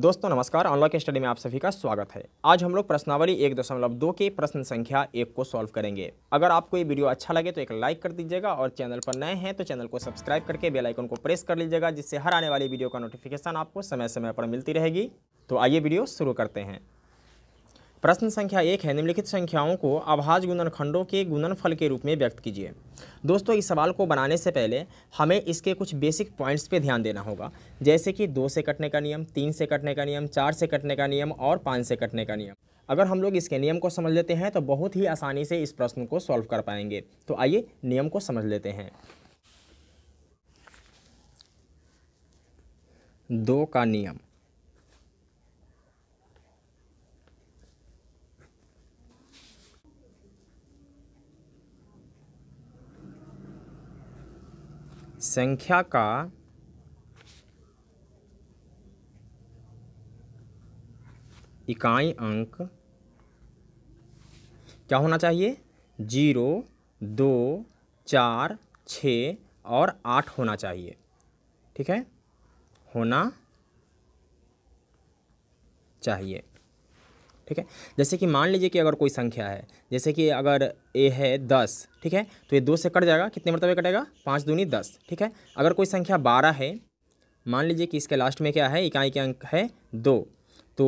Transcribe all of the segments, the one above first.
दोस्तों नमस्कार, unlock study में आप सभी का स्वागत है। आज हम लोग प्रश्नावली 1.2 के प्रश्न संख्या 1 को सॉल्व करेंगे। अगर आपको ये वीडियो अच्छा लगे तो एक लाइक कर दीजिएगा और चैनल पर नए हैं तो चैनल को सब्सक्राइब करके बेल आइकन को प्रेस कर लीजिएगा, जिससे हर आने वाली वीडियो का नोटिफिकेशन आपको समय समय पर मिलती रहेगी। तो आइए वीडियो शुरू करते हैं। प्रश्न संख्या 1 है, निम्नलिखित संख्याओं को अभाज्य गुणनखंडों के गुणनफल के रूप में व्यक्त कीजिए। दोस्तों इस सवाल को बनाने से पहले हमें इसके कुछ बेसिक पॉइंट्स पे ध्यान देना होगा, जैसे कि 2 से कटने का नियम, 3 से कटने का नियम, 4 से कटने का नियम और 5 से कटने का नियम। अगर हम लोग इसके नियम को समझ लेते हैं तो बहुत ही आसानी से इस प्रश्न को सॉल्व कर पाएंगे। तो आइए नियम को समझ लेते हैं। 2 का नियम, 2 क्या होना चाहिए? 0, 2, 4, 6 और 8 होना चाहिए। ठीक है, होना चाहिए। ठीक है, जैसे कि मान लीजिए कि अगर कोई संख्या है, जैसे कि अगर ए है 10, ठीक है, तो ये 2 से कट जाएगा। कितने मरतबे कटेगा? 5 दूनी 10। ठीक है, अगर कोई संख्या 12 है, मान लीजिए कि इसके लास्ट में क्या है, इकाई के अंक है 2, तो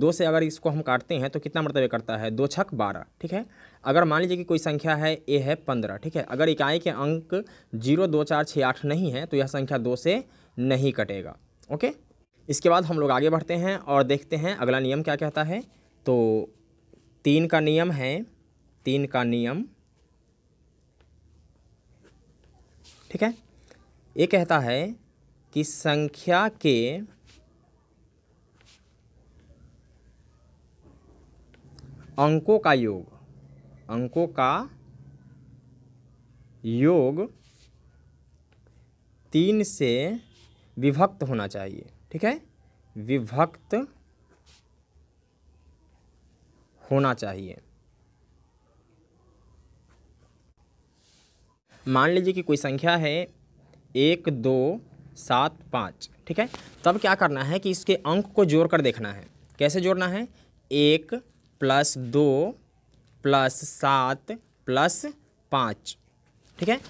2 से अगर इसको हम काटते हैं तो कितना मरतबे कटता है? 2 छक 12। ठीक है, अगर मान लीजिए कि कोई संख्या है ए है 15, ठीक है, अगर इकाई के अंक 0, 2, 4, 6, 8 नहीं है तो यह संख्या 2 से नहीं कटेगा। ओके, इसके बाद हम लोग आगे बढ़ते हैं और देखते हैं अगला नियम क्या कहता है। तो 3 का नियम है, 3 का नियम, ठीक है, ये कहता है कि संख्या के अंकों का योग, अंकों का योग 3 से विभक्त होना चाहिए। ठीक है, विभक्त होना चाहिए। मान लीजिए कि कोई संख्या है 1, 2, 7, 5, ठीक है, तब क्या करना है कि इसके अंक को जोड़ कर देखना है। कैसे जोड़ना है? 1 + 2 + 7 + 5, ठीक है।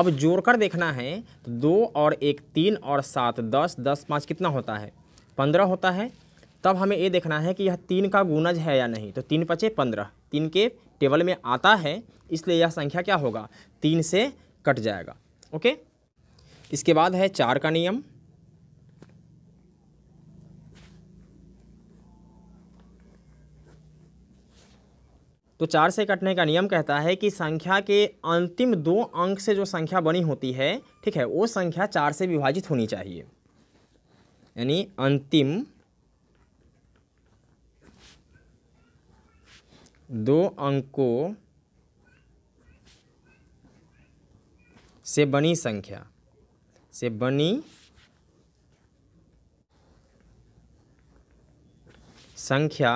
अब जोड़ कर देखना है 2 और 1, 3 और 7, 10, 10, 5 कितना होता है? 15 होता है। तब हमें ये देखना है कि यह 3 का गुणज है या नहीं। तो 3 × 5 = 15, 3 के टेबल में आता है, इसलिए यह संख्या क्या होगा? 3 से कट जाएगा। ओके, इसके बाद है 4 का नियम। 4 से कटने का नियम कहता है कि संख्या के अंतिम 2 अंक से जो संख्या बनी होती है, ठीक है, वो संख्या 4 से विभाजित होनी चाहिए। यानी अंतिम 2 अंकों से बनी संख्या संख्या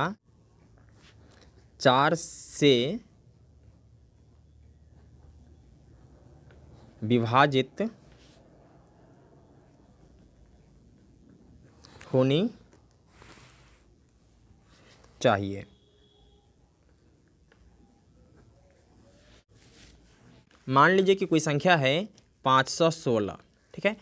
4 से विभाजित होनी चाहिए। मान लीजिए कि कोई संख्या है 516, ठीक है,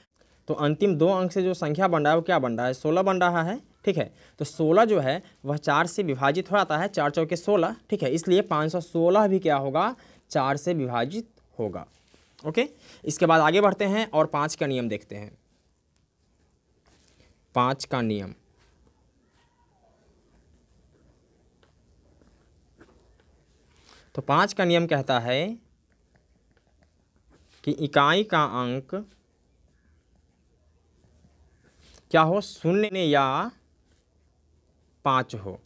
तो अंतिम 2 अंक से जो संख्या बन रहा है वो क्या बन रहा है? 16 बन रहा है। ठीक है, तो 16 जो है वह 4 से विभाजित हो जाता है, 4 चौके 16, ठीक है, इसलिए 516 भी क्या होगा? 4 से विभाजित होगा। ओके, इसके बाद आगे बढ़ते हैं और 5 का नियम देखते हैं। 5 का नियम, 5 का नियम कहता है कि इकाई का अंक क्या हो? 0 या 5 हो।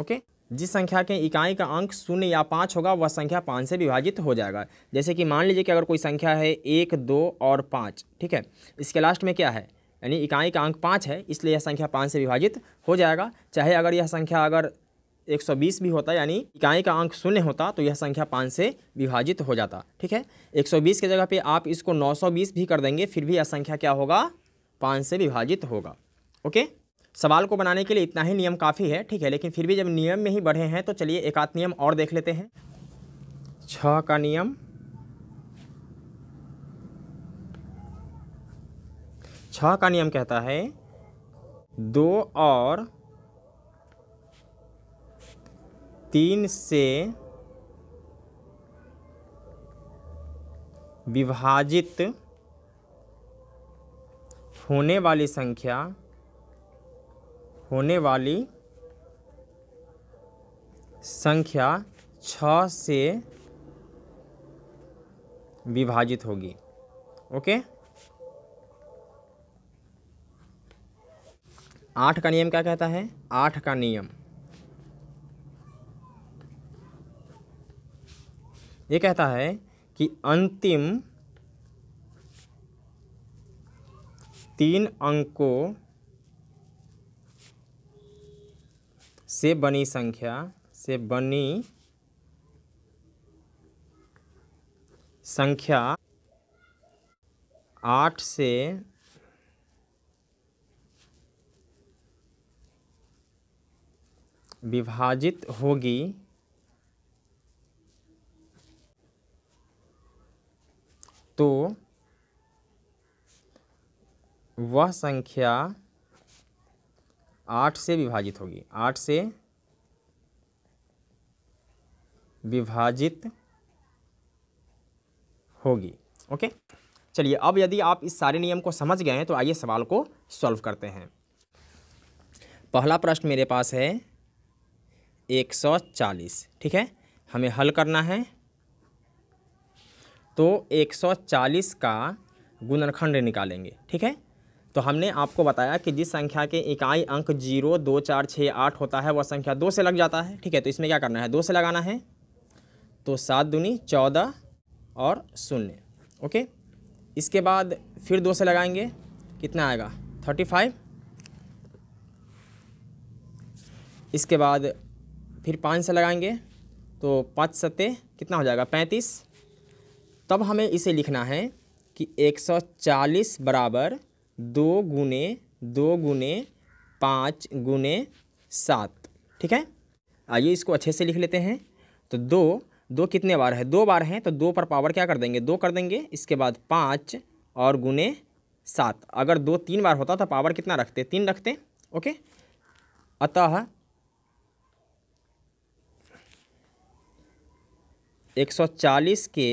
ओके, जिस संख्या के इकाई का अंक 0 या 5 होगा वह संख्या 5 से विभाजित हो जाएगा। जैसे कि मान लीजिए कि अगर कोई संख्या है 1, 2 और 5, ठीक है, इसके लास्ट में क्या है, यानी इकाई का अंक 5 है, इसलिए यह संख्या 5 से विभाजित हो जाएगा। चाहे अगर यह संख्या 120 भी होता, यानी इकाई का अंक 0 होता, तो यह संख्या 5 से विभाजित हो जाता। ठीक है, 120 की जगह पे आप इसको 920 भी कर देंगे, फिर भी यह संख्या क्या होगा? 5 से विभाजित होगा। ओके, सवाल को बनाने के लिए इतना ही नियम काफ़ी है, ठीक है। लेकिन फिर भी जब नियम में ही बढ़े हैं तो चलिए एक आध नियम और देख लेते हैं। 6 का नियम, 6 का नियम कहता है 2 और 3 से विभाजित होने वाली संख्या 6 से विभाजित होगी। ओके। 8 का नियम क्या कहता है? 8 का नियम ये कहता है कि अंतिम 3 अंकों से बनी संख्या 8 से विभाजित होगी तो वह संख्या 8 से विभाजित होगी। 8 से विभाजित होगी। ओके। चलिए, अब यदि आप इस सारे नियम को समझ गए हैं तो आइए सवाल को सॉल्व करते हैं। पहला प्रश्न मेरे पास है 140, ठीक है। हमें हल करना है तो 140 का गुणनखंड निकालेंगे, ठीक है। तो हमने आपको बताया कि जिस संख्या के इकाई अंक 0, 2, 4, 6, 8 होता है वह संख्या 2 से लग जाता है, ठीक है। तो इसमें क्या करना है? 2 से लगाना है। तो 7 दूनी 14 और 0, ओके। इसके बाद फिर 2 से लगाएंगे, कितना आएगा? 35। इसके बाद फिर 5 से लगाएंगे तो 5 सत्ते कितना हो जाएगा? 35। तब हमें इसे लिखना है कि 140 बराबर 2 गुने 2 गुने 5 गुने 7, ठीक है। आइए इसको अच्छे से लिख लेते हैं। तो 2 कितने बार है? 2 बार हैं। तो 2 पर पावर क्या कर देंगे? 2 कर देंगे। इसके बाद 5 और गुने 7। अगर 2 3 बार होता तो पावर कितना रखते? 3 रखते, ओके। अतः 140 के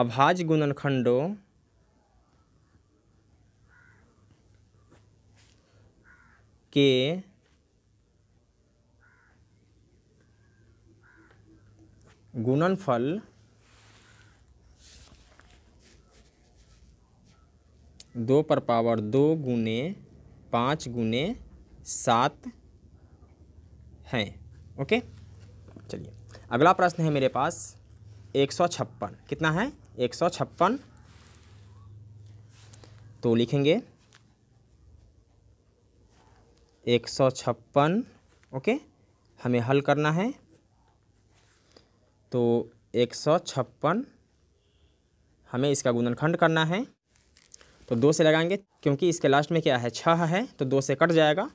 अभाज्य गुणनखंडों के गुणनफल 2 पर पावर 2 गुने 5 गुने 7 हैं, ओके। चलिए, अगला प्रश्न है मेरे पास 156। कितना है? 156। तो लिखेंगे 156, ओके। हमें हल करना है तो 156 हमें इसका गुणनखंड करना है। तो 2 से लगाएंगे, क्योंकि इसके लास्ट में क्या है? 6 है। तो 2 से कट जाएगा।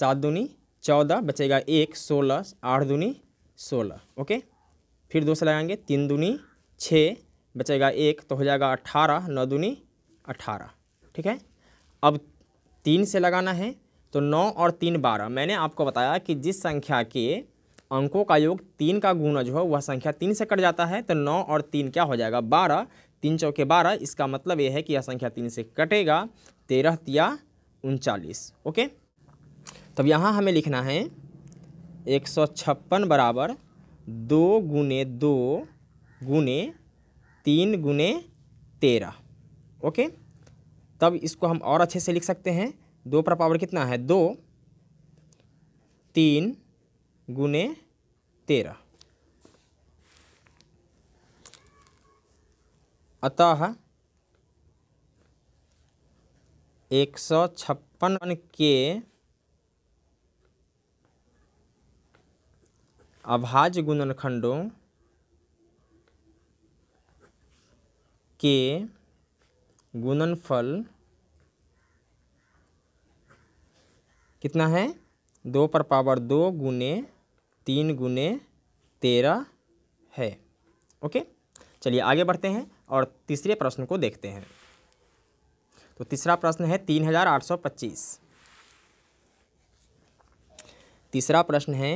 7 दूनी 14 बचेगा 1, 16, 8 दूनी 16, ओके। फिर 2 से लगाएंगे, 3 दूनी 6 बचेगा 1, तो हो जाएगा 18, 9 दूनी 18, ठीक है। अब 3 से लगाना है तो 9 और 3 12। मैंने आपको बताया कि जिस संख्या के अंकों का योग 3 का गुणज हो वह संख्या 3 से कट जाता है। तो 9 और 3 क्या हो जाएगा? 12। 3 चौके 12, इसका मतलब यह है कि यह संख्या 3 से कटेगा। 13 तिया 39, ओके। तब यहाँ हमें लिखना है 156 बराबर 2 गुने 2 गुने 3 गुने 13, ओके। तब इसको हम और अच्छे से लिख सकते हैं। 2 पर पावर कितना है? 2, 3 गुने 13। अतः 156 के अभाज्य गुणनखंडों के गुणनफल कितना है 2 पर पावर 2 गुने 3 गुने 13 है। ओके चलिए आगे बढ़ते हैं और तीसरे प्रश्न को देखते हैं। तो तीसरा प्रश्न है 3825। तीसरा प्रश्न है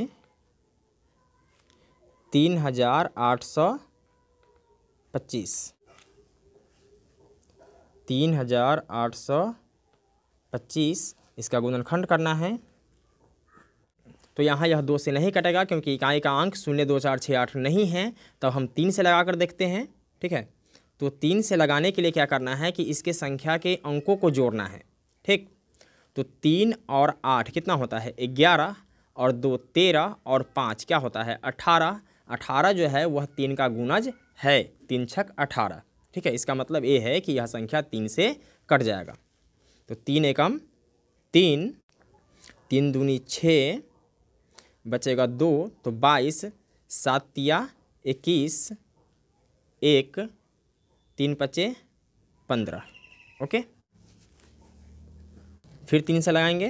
3825। 3825 इसका गुणनखंड करना है। तो यहाँ यह 2 से नहीं कटेगा क्योंकि इकाई का अंक 0, 2, 4, 6, 8 नहीं है। तब हम 3 से लगा कर देखते हैं। ठीक है, तो 3 से लगाने के लिए क्या करना है कि इसके संख्या के अंकों को जोड़ना है। ठीक, तो 3 और 8 कितना होता है 11 और 2 13 और 5 क्या होता है 18। 18 जो है वह 3 का गुणज है, 3 छक 18। ठीक है, इसका मतलब ये है कि यह संख्या 3 से कट जाएगा। तो 3 एकम 3, 3 दूनी 6 बचेगा 2 तो 22, 7 तिया 21, 1, 3 पचे 15। ओके, फिर 3 से लगाएंगे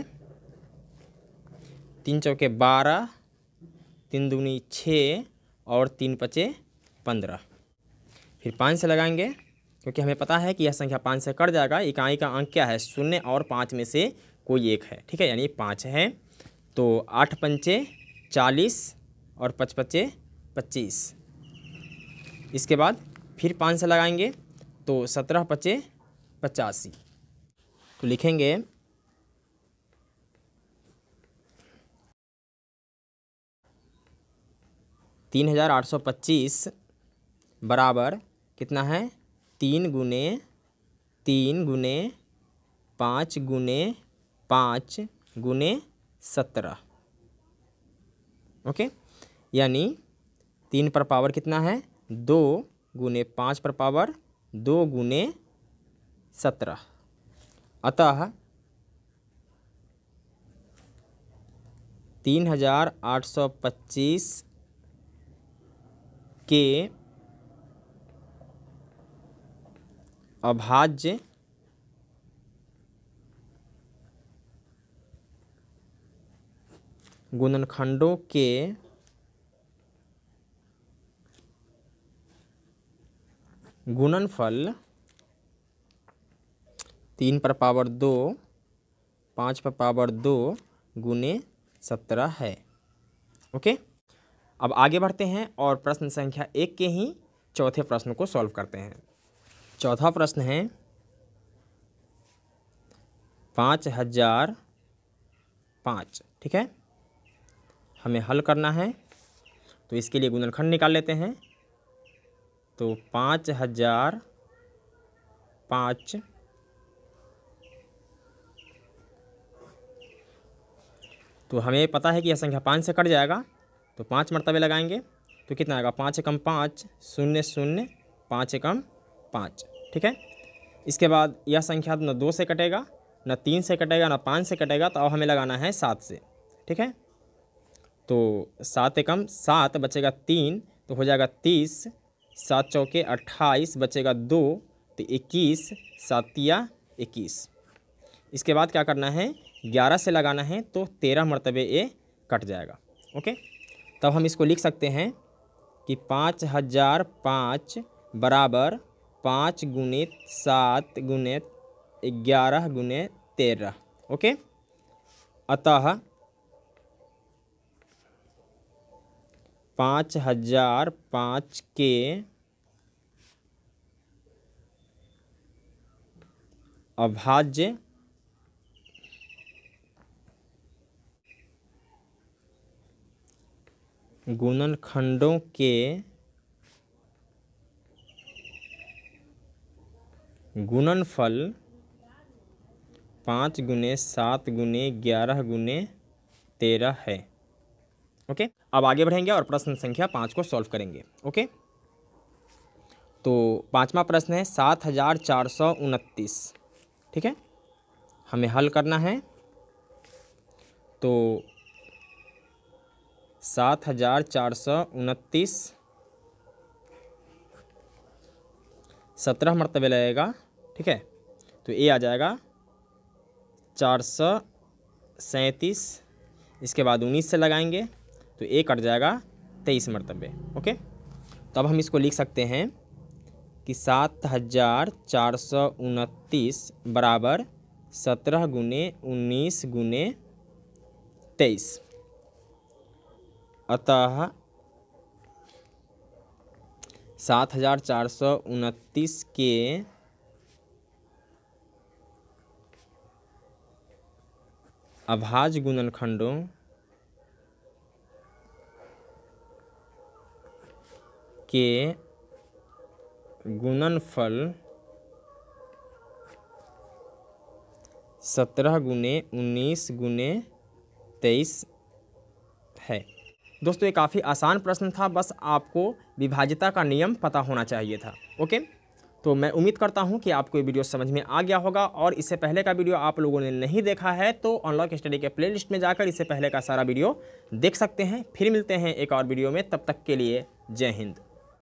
3 चौके 12, 3 दूनी 6 और 3 पचे 15। फिर 5 से लगाएंगे क्योंकि हमें पता है कि यह संख्या 5 से कट जाएगा। इकाई का अंक क्या है 0 और 5 में से कोई एक है। ठीक है, यानी 5 है। तो 8 पंचे 40 और 5 पचे 25। इसके बाद फिर 5 से लगाएंगे तो 17 पचे 85। तो लिखेंगे 3825 बराबर कितना है 3 गुने 3 गुने 5 गुने 5 गुने 17। ओके, यानी 3 पर पावर कितना है 2 गुने 5 पर पावर 2 गुने 17। अतः 3825 के अभाज्य गुणनखंडों के गुणनफल 3 पर पावर 2, 5 पर पावर 2 गुने 17 है। ओके, अब आगे बढ़ते हैं और प्रश्न संख्या 1 के ही चौथे प्रश्न को सॉल्व करते हैं। चौथा प्रश्न है 5005। ठीक है, हमें हल करना है। तो इसके लिए गुणनखंड निकाल लेते हैं। तो 5005 तो हमें पता है कि यह संख्या 5 से कट जाएगा। तो 5 मरतबे लगाएंगे तो कितना आएगा 5 एकम 5, 0 0, 5 एकम 5। ठीक है, इसके बाद यह संख्या न 2 से कटेगा, न 3 से कटेगा, न 5 से कटेगा। तो अब हमें लगाना है 7 से। ठीक है, तो 7 एकम 7 बचेगा 3 तो हो जाएगा 30, 7 चौके 28 बचेगा 2 तो 21, 7 तिया 21। इसके बाद क्या करना है 11 से लगाना है। तो 13 मरतबे ये कट जाएगा। ओके, तब हम इसको लिख सकते हैं कि 5005 बराबर 5 गुने 7 गुने 11 गुने 13। ओके, अतः 5005 के अभाज्य गुणनखंडों के गुणनफल 5 गुने 7 गुने 11 गुने 13 है। ओके, अब आगे बढ़ेंगे और प्रश्न संख्या 5 को सॉल्व करेंगे। ओके, तो 5वां प्रश्न है 7429। ठीक है, हमें हल करना है। तो 7429 17 मरतबे लगेगा। ठीक है, तो ये आ जाएगा 437। इसके बाद 19 से लगाएंगे तो ये कट जाएगा 23 मरतबे। ओके, तो अब हम इसको लिख सकते हैं कि 7429 बराबर 17 × 19 × 23। अतः 7429 के अभाज्य गुणनखंडों के गुणनफल 17 × 19 × 23 है। दोस्तों ये काफ़ी आसान प्रश्न था, बस आपको विभाज्यता का नियम पता होना चाहिए था। ओके, तो मैं उम्मीद करता हूं कि आपको ये वीडियो समझ में आ गया होगा, और इससे पहले का वीडियो आप लोगों ने नहीं देखा है तो अनलॉक स्टडी के प्लेलिस्ट में जाकर इससे पहले का सारा वीडियो देख सकते हैं। फिर मिलते हैं एक और वीडियो में, तब तक के लिए जय हिंद।